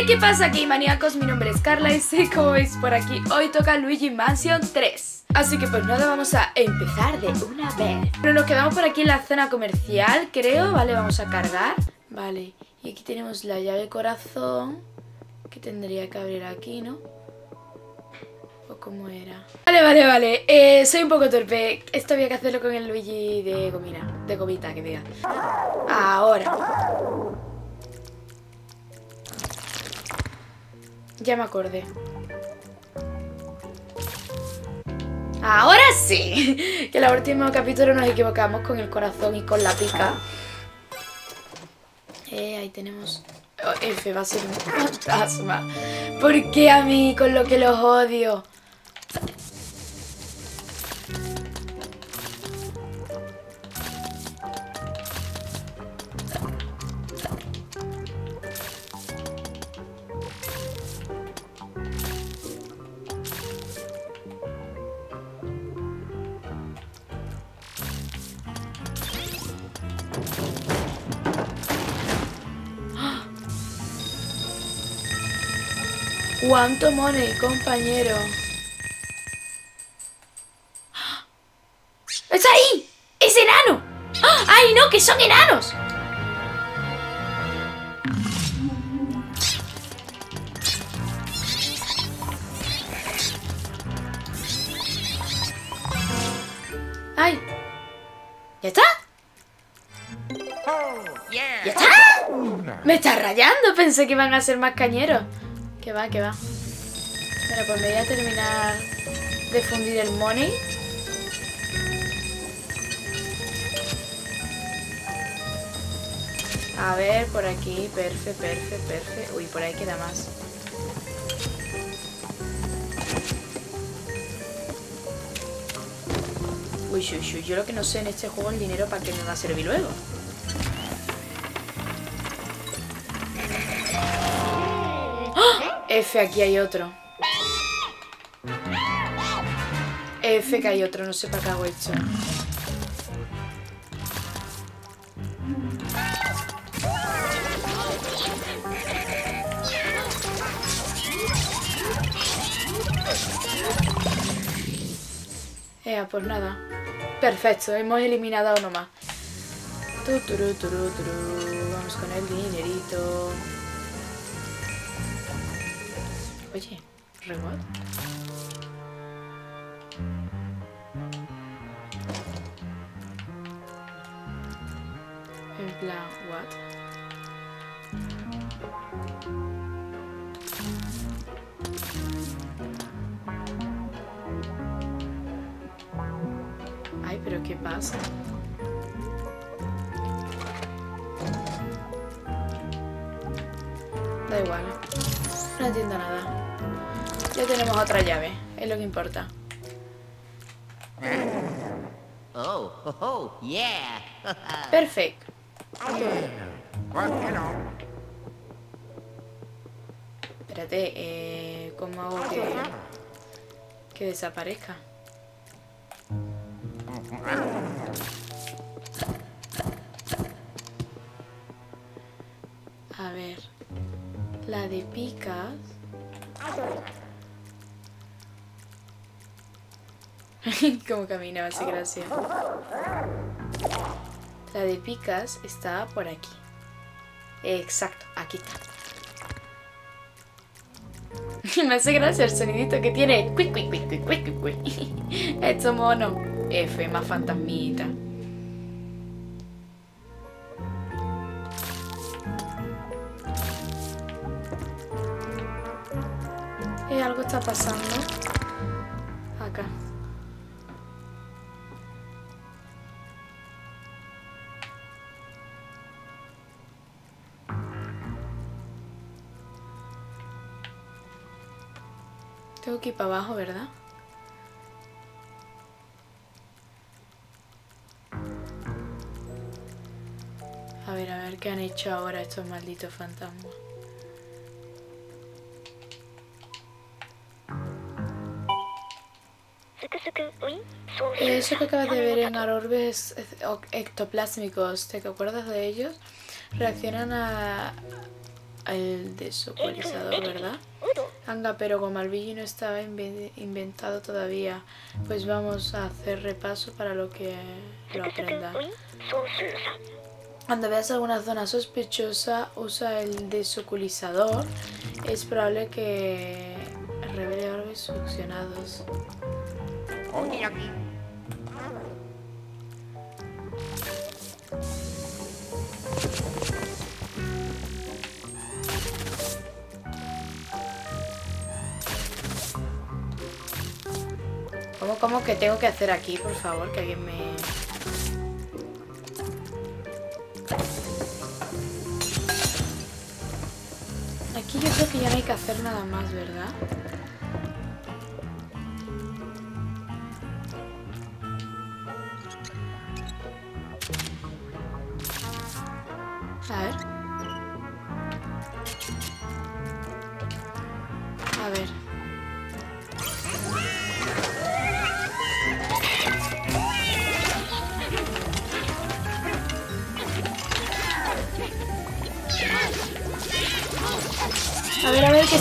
Hey, ¿qué pasa aquí, maníacos? Mi nombre es Carla y sí, como veis por aquí, hoy toca Luigi's Mansion 3. Así que pues nada, vamos a empezar de una vez. Pero nos quedamos por aquí en la zona comercial, creo. Vale, vamos a cargar. Vale, y aquí tenemos la llave corazón, que tendría que abrir aquí, ¿no? ¿O cómo era? Vale, soy un poco torpe. Esto había que hacerlo con el Luigi de gomina, de gomita, que diga. Ahora ya me acordé. Ahora sí. Que en el último capítulo nos equivocamos con el corazón y con la pica. Ahí tenemos... Oh, F va a ser un fantasma. ¿Por qué a mí? Con lo que los odio. ¿Cuánto money, compañero? ¡Es ahí! ¡Es enano! ¡Ay, no! ¡Que son enanos! ¡Ay! ¿Ya está? ¿Ya está? Me está rayando. Pensé que iban a ser más cañeros. Que va, que va. Bueno, pues me voy a terminar de fundir el money. A ver, por aquí. Perfe. Uy, por ahí queda más. Uy. Yo lo que no sé en este juego es el dinero para qué me va a servir luego. F, aquí hay otro. F, que hay otro, no sé para qué hago esto. Pues nada. Perfecto, hemos eliminado a uno más. Vamos con el dinerito. Oye, rebote. En plan, what? Ay, pero ¿qué pasa? Da igual, no entiendo nada. Ya tenemos otra llave, es lo que importa. Oh, yeah. Perfecto. Espérate, ¿cómo hago que desaparezca? A ver, la de picas. Como camina, hace gracia. La de picas está por aquí. Exacto, aquí está. Me hace gracia el sonidito que tiene. Esto mono. F, más fantasmita. Algo está pasando. Acá. Tengo que ir para abajo, ¿verdad? A ver qué han hecho ahora estos malditos fantasmas. Eso que acabas de ver en orbes ectoplásmicos, ¿te acuerdas de ellos? Reaccionan a el desoporizador, ¿verdad? Anda, pero como Albilly no estaba inventado todavía, pues vamos a hacer repaso para lo que lo aprenda. Cuando veas alguna zona sospechosa, usa el desoculizador. Es probable que revele orbes succionados. ¿Cómo que tengo que hacer aquí? Por favor, que alguien me... Aquí yo creo que ya no hay que hacer nada más, ¿verdad? A ver. A ver, que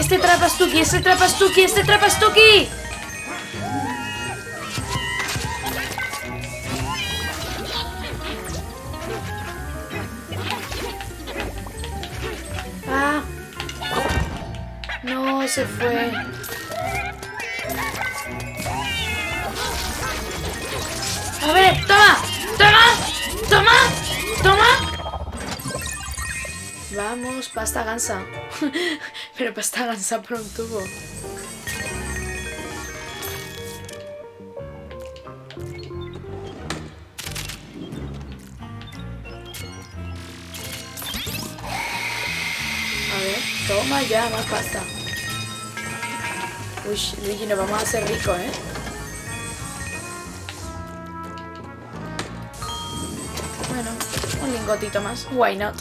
este trapastuki, este trapastuki. Ah. No, se fue. A ver, toma. Vamos, pasta gansa. Pero pasta gansa por un tubo. A ver, toma ya, más pasta. Uy, Luigi, nos vamos a hacer rico, ¿eh? Bueno, un lingotito más. Why not?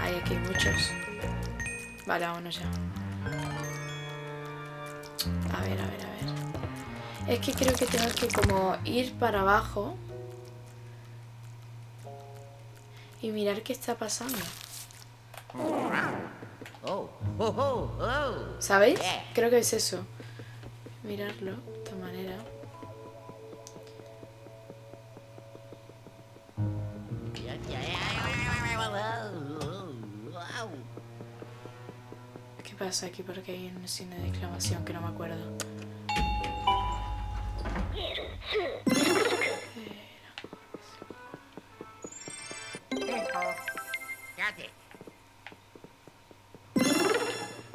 Hay aquí muchos. Vale, vámonos ya. A ver. Es que creo que tengo que como ir para abajo y mirar qué está pasando. ¿Sabéis? Creo que es eso. Mirarlo de esta manera. Pasa aquí porque hay un signo de exclamación que no me acuerdo.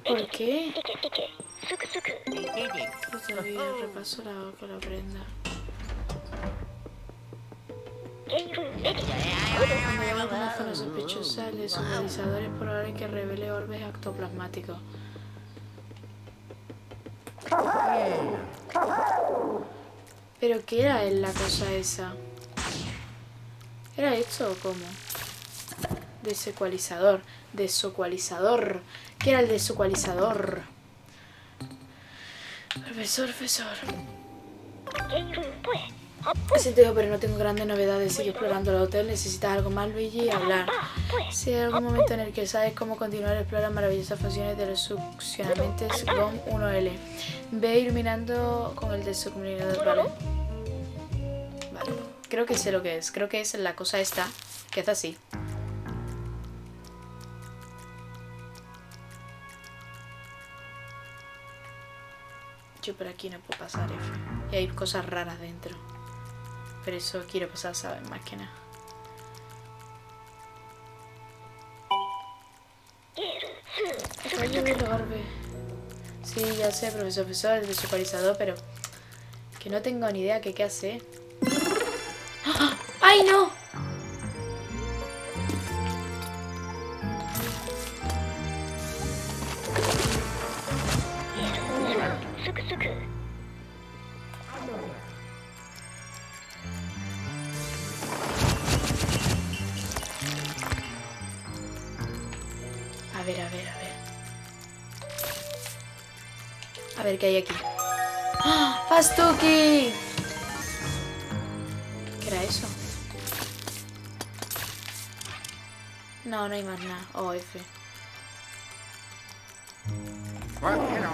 ¿Por qué? Todavía repaso la prenda. Cuando hay alguna zona sospechosa, el desumanizador es probable que revele orbes actoplasmáticos. ¿Pero qué era la cosa esa? ¿Era esto o cómo? Desecualizador. ¿Qué era el desecualizador? Profesor. Así te digo, pero no tengo grandes novedades. Sigue explorando el hotel. ¿Necesitas algo más, Luigi? Hablar. Si hay algún momento en el que sabes cómo continuar, explora maravillosas funciones de los succionantes con 1L. Ve iluminando con el desuccionador, ¿vale? Vale. Creo que sé lo que es. Creo que es la cosa esta, que es así. Yo por aquí no puedo pasar, F. Y hay cosas raras dentro. Pero eso quiero pasar, ¿sabes? Más que nada. Sí, ya sé, profesor, el desuccionador, pero... Que no tengo ni idea qué hace. ¡Ay, no! A ver qué hay aquí. ¡Ah! ¡Pastuki! ¿Qué era eso? No, no hay más nada. Oh, F. Well, you know.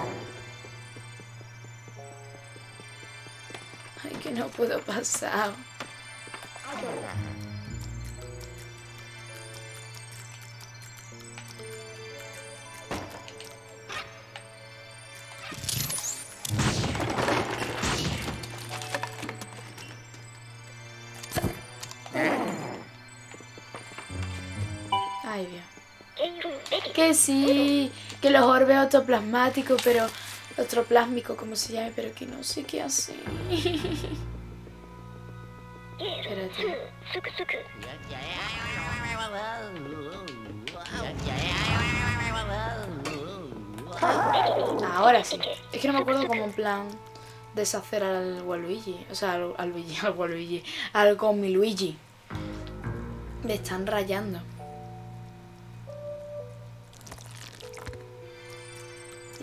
Ay, que no puedo pasar. Ay, bien. Que sí, que los orbes autoplasmáticos, pero... Autoplásmico, como se llame, pero que no sé qué hacer. Espérate. Ahora sí. Es que no me acuerdo cómo en plan deshacer al Waluigi. O sea, al Waluigi. Al Gomiluigi. Le están rayando.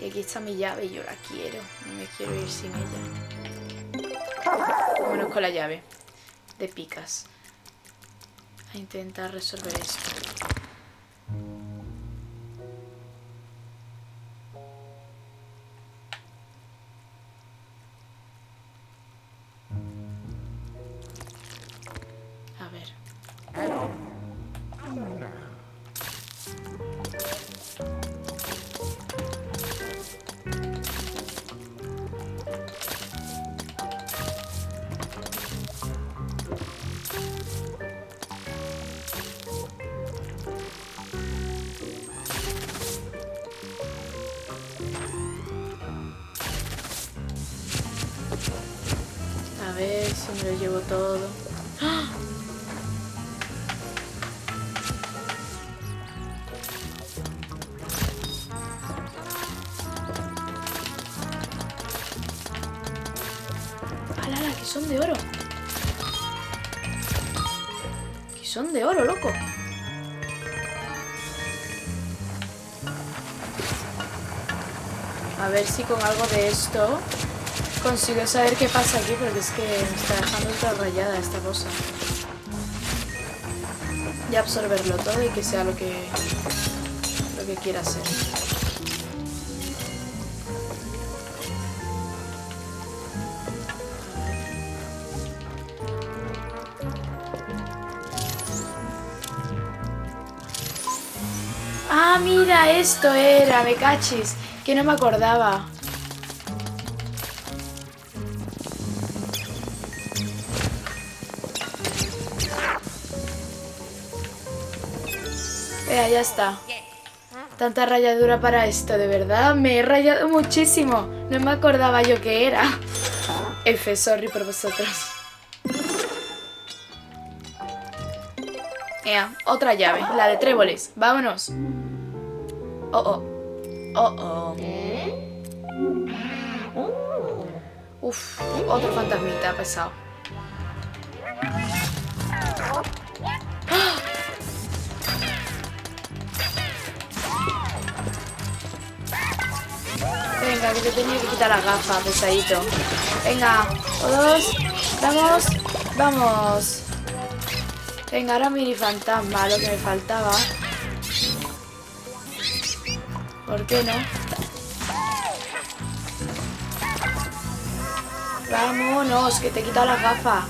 Y aquí está mi llave y yo la quiero. No me quiero ir sin ella. Vámonos con la llave de picas a intentar resolver esto. A ver. Me lo llevo todo. ¡Ah! ¡Alala! ¡Que son de oro! ¡Que son de oro, loco! A ver si con algo de esto... Consigo saber qué pasa aquí, porque es que me está dejando ultra rayada esta cosa. Y absorberlo todo y que sea lo que quiera ser. Ah, mira, esto era, me cachis, que no me acordaba. Ya está. Tanta rayadura para esto, de verdad. Me he rayado muchísimo. No me acordaba yo que era. F, sorry por vosotros. Otra llave, la de tréboles. Vámonos. Oh, oh. Oh, oh. Uf, otro fantasmita pesado. Venga, que te tenía que quitar las gafas, pesadito. Venga, o dos. Vamos, vamos. Venga, ahora mini fantasma, lo que me faltaba. ¿Por qué no? Vámonos, que te he quitado las gafas.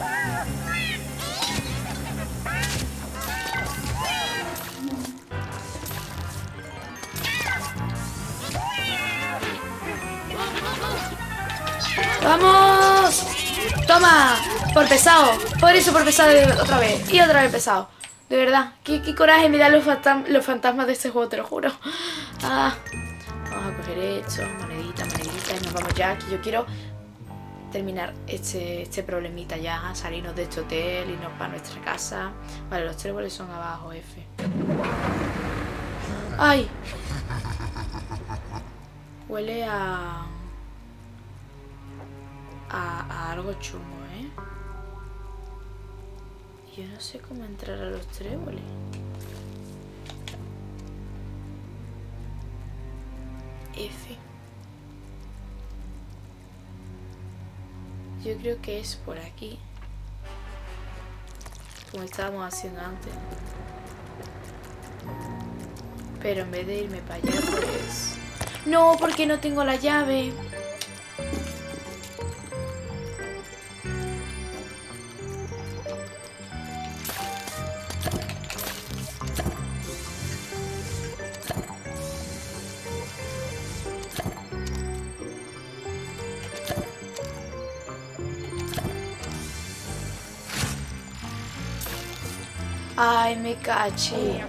¡Vamos! ¡Toma! Por pesado. Por eso por pesado otra vez. Y otra vez pesado. De verdad. Qué coraje me dan los fantasmas de este juego, te lo juro. Ah. Vamos a coger esto. Monedita, monedita. Y nos vamos ya. Aquí yo quiero terminar este problemita ya. Salirnos de este hotel. Irnos para nuestra casa. Vale, los tréboles son abajo, F. ¡Ay! Huele a... A algo chungo, ¿eh? Yo no sé cómo entrar a los tréboles. F. Yo creo que es por aquí. Como estábamos haciendo antes. Pero en vez de irme para allá, pues... ¡No! Porque no tengo la llave. Ay, me caché.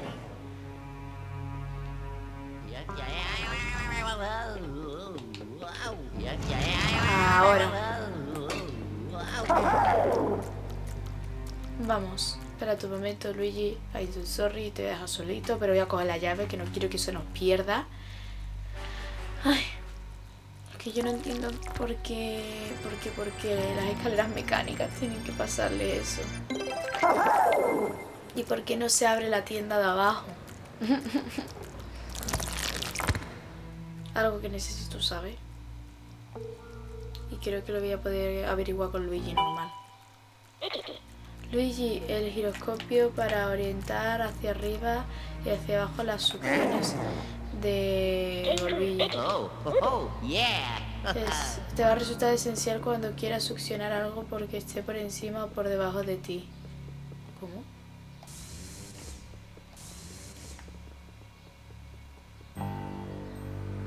Ahora. Vamos. Espera tu momento, Luigi. Ay, sorry, te voy a dejar solito, pero voy a coger la llave, que no quiero que se nos pierda. Ay. Que yo no entiendo por qué las escaleras mecánicas tienen que pasarle eso. ¿Y por qué no se abre la tienda de abajo? Algo que necesito saber. Y creo que lo voy a poder averiguar con Luigi normal. Luigi, el giroscopio para orientar hacia arriba y hacia abajo las succiones de Luigi. Te va a resultar esencial cuando quieras succionar algo porque esté por encima o por debajo de ti. ¿Cómo?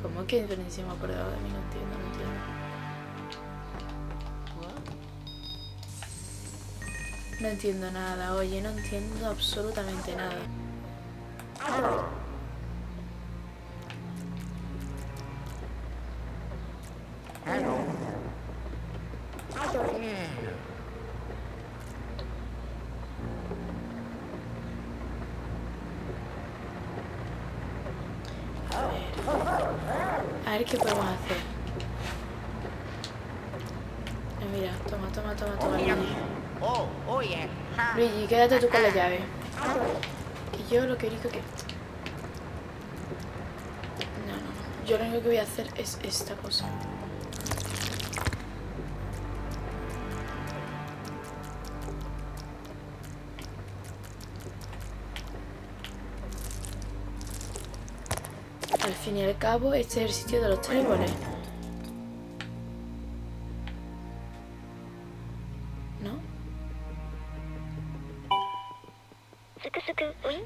¿Cómo que por encima o por debajo de mí? No entiendo, no entiendo. No entiendo nada, oye, no entiendo absolutamente nada. A ver qué podemos hacer. Mira, toma, Luigi. Luigi, quédate tú con la llave. Que yo lo que único que... No. Yo lo único que voy a hacer es esta cosa. Al fin y al cabo, este es el sitio de los tréboles. ¿No?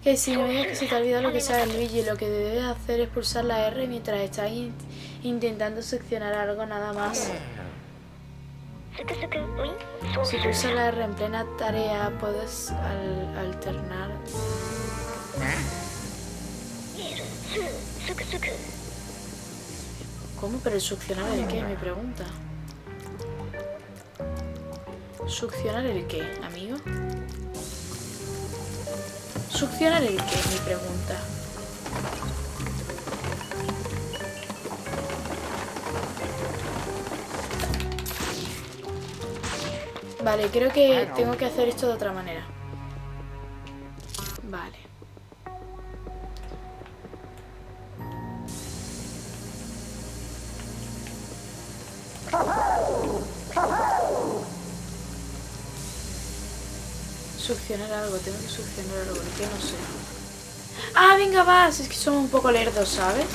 Que si me digas que se te ha olvidado lo que sabes, Luigi, lo que debes hacer es pulsar la R mientras estás intentando succionar algo, nada más. Si pulsas la R en plena tarea, puedes alternar. ¿Cómo? ¿Pero el succionar el qué? Me pregunta. ¿Succionar el qué, amigo? ¿Succionar el qué? Me pregunta. Vale, creo que tengo que hacer esto de otra manera. Vale. Succionar algo, tengo que succionar algo, porque no sé. Ah, venga, vas, es que somos un poco lerdos, ¿sabes?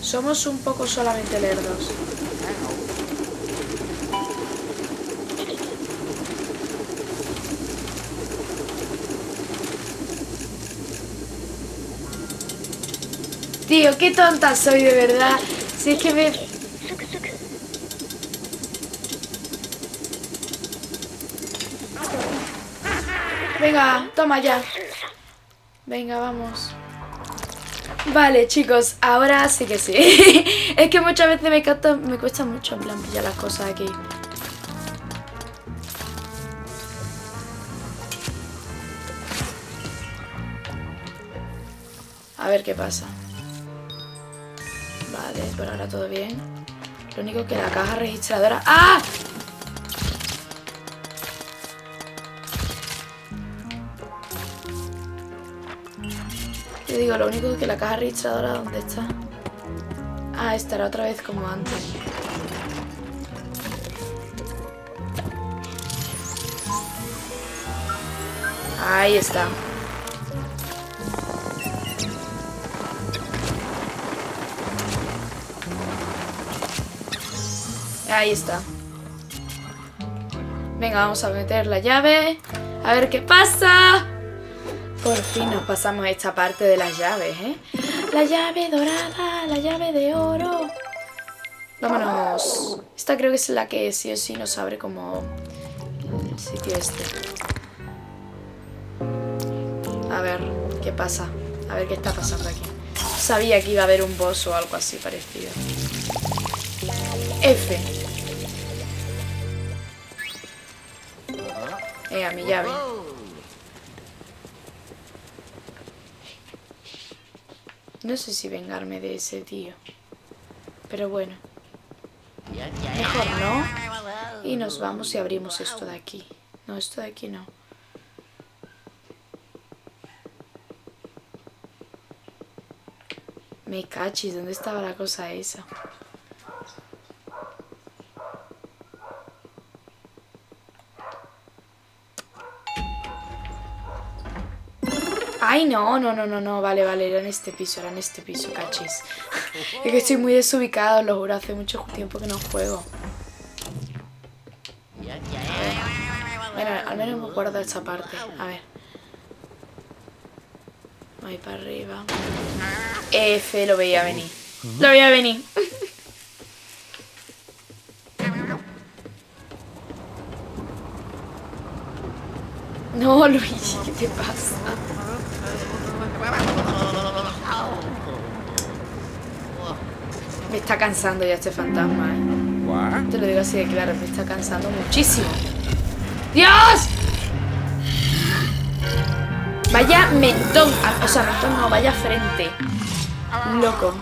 Somos un poco solamente lerdos. Tío, qué tonta soy, de verdad. Si es que me... Venga, toma ya. Venga, vamos. Vale, chicos, ahora sí que sí. Es que muchas veces me cuesta mucho en plan pillar las cosas aquí. A ver qué pasa. Vale, por ahora todo bien. Lo único que la caja registradora... ¡Ah! Digo, lo único es que la caja registradora, ¿dónde está? Ah, estará otra vez como antes. Ahí está. Ahí está. Venga, vamos a meter la llave. A ver qué pasa. Por fin nos pasamos a esta parte de las llaves, ¿eh? La llave dorada, la llave de oro. Vámonos. Esta creo que es la que sí o sí nos abre como el sitio este. A ver qué pasa. A ver qué está pasando aquí. Sabía que iba a haber un boss o algo así parecido. F. A mi llave. No sé si vengarme de ese tío. Pero bueno. Mejor no. Y nos vamos y abrimos esto de aquí. No, esto de aquí no. Me cachis, ¿dónde estaba la cosa esa? Ay, no, vale, era en este piso, cachis. Es que estoy muy desubicado, lo juro, hace mucho tiempo que no juego. Bueno, al menos me guardo esta parte, a ver. Ahí para arriba. F, lo veía venir. Lo veía venir. No, Luigi, ¿qué te pasa? Me está cansando ya este fantasma, ¿eh? Te lo digo así de claro, me está cansando muchísimo. ¡Dios! Vaya mentón, o sea, mentón no, vaya frente. Loco.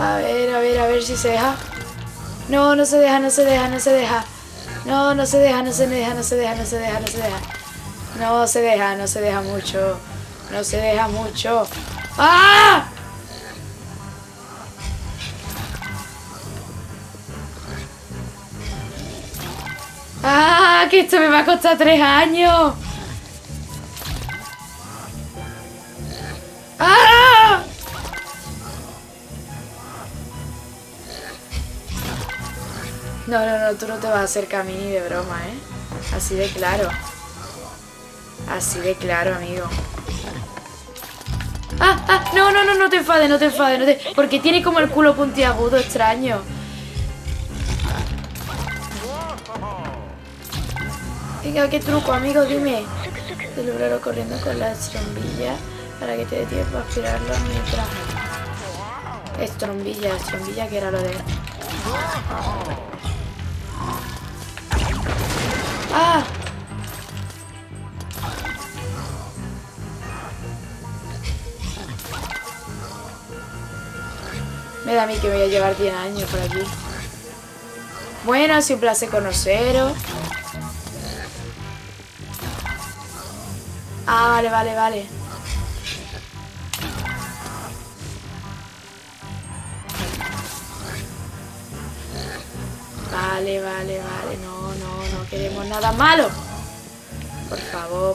A ver si se deja. No, no se deja. No, no se deja. No se deja mucho. No se deja mucho. ¡Ah! ¡Ah! Que esto me va a costar 3 años. ¡Ah! No, tú no te vas a hacer camino ni de broma, ¿eh? Así de claro. Así de claro, amigo. No te enfades, no te enfades. Porque tiene como el culo puntiagudo, extraño. Venga, qué truco, amigo, dime. Celebrarlo corriendo con la trombilla para que te dé tiempo a aspirarlo mientras... Es trombilla, que era lo de... ¡Ah! Me da a mí que me voy a llevar 10 años por aquí. Bueno, ha sido un placer conoceros. Ah, vale. Vale, no queremos nada malo.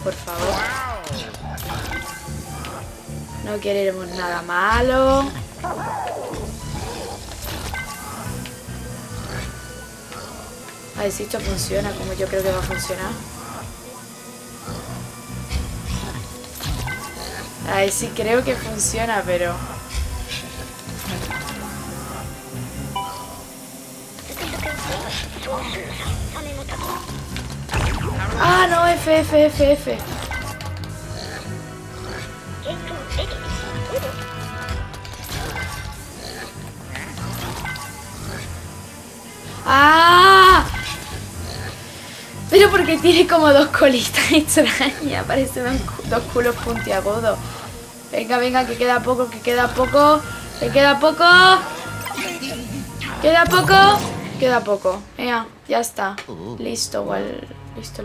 Por favor. No queremos nada malo. A ver si esto funciona como yo creo que va a funcionar. A ver si creo que funciona, pero... Ah, no, F. Ah. Pero porque tiene como 2 colitas extrañas, parecen 2 culos puntiagudos. Venga, que queda poco. Venga, ya está. Listo el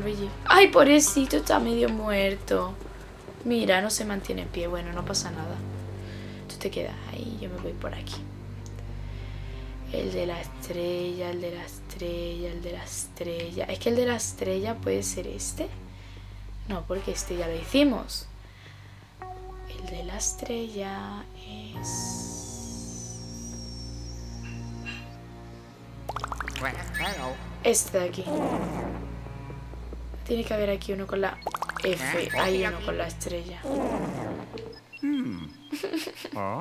Luigi. Ay, pobrecito, está medio muerto. Mira, no se mantiene en pie. Bueno, no pasa nada. Tú te quedas ahí, yo me voy por aquí. El de la estrella, el de la estrella, el de la estrella. Es que el de la estrella puede ser este. No, porque este ya lo hicimos. El de la estrella es... este de aquí. Tiene que haber aquí uno con la F. Hay uno con la estrella.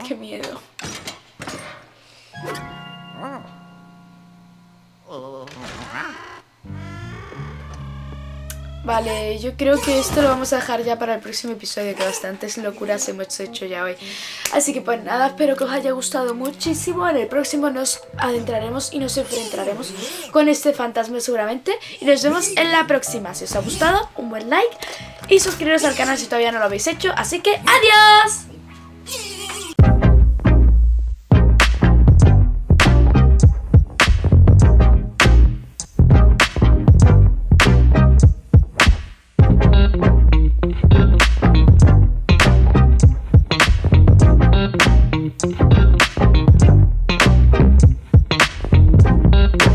Qué miedo. Vale, yo creo que esto lo vamos a dejar ya para el próximo episodio, que bastantes locuras hemos hecho ya hoy. Así que pues nada, espero que os haya gustado muchísimo. En el próximo nos adentraremos y nos enfrentaremos con este fantasma seguramente. Y nos vemos en la próxima. Si os ha gustado, un buen like y suscribiros al canal si todavía no lo habéis hecho. Así que ¡adiós!